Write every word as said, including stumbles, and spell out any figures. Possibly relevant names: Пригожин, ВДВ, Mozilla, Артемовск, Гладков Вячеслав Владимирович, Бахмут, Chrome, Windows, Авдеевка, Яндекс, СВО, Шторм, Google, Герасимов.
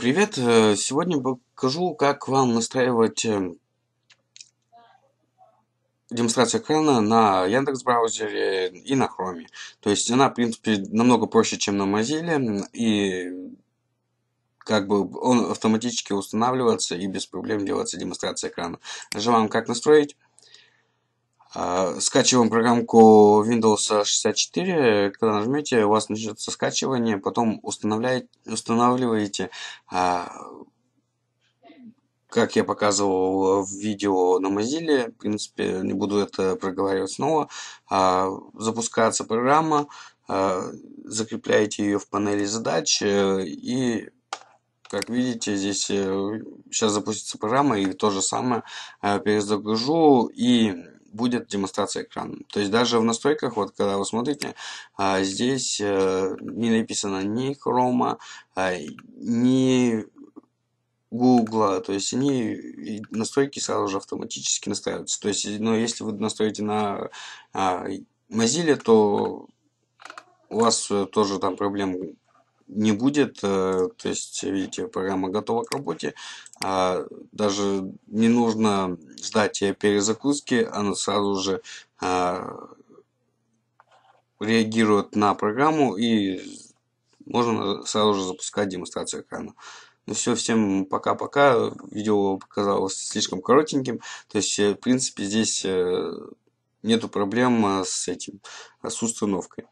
Привет! Сегодня покажу, как вам настраивать демонстрацию экрана на Яндекс браузере и на Chrome. То есть она, в принципе, намного проще, чем на Mozilla, и как бы он автоматически устанавливается и без проблем делается демонстрация экрана. Нажимаем «Как настроить». Скачиваем программку Windows шестьдесят четыре, когда нажмете, у вас начнется скачивание, потом устанавливаете, как я показывал в видео на Mozilla, в принципе, не буду это проговаривать снова, запускается программа, закрепляете ее в панели задач и... Как видите, здесь сейчас запустится программа, и то же самое перезагружу, и будет демонстрация экрана. То есть даже в настройках, вот когда вы смотрите, здесь не написано ни Chrome, ни Google, то есть они настройки сразу же автоматически настраиваются. То есть, но если вы настроите на Mozilla, то у вас тоже там проблем не будет, то есть, видите, программа готова к работе, даже не нужно ждать перезагрузки, она сразу же реагирует на программу и можно сразу же запускать демонстрацию экрана. Ну все, всем пока-пока, видео показалось слишком коротеньким, то есть, в принципе, здесь нету проблем с этим, с установкой.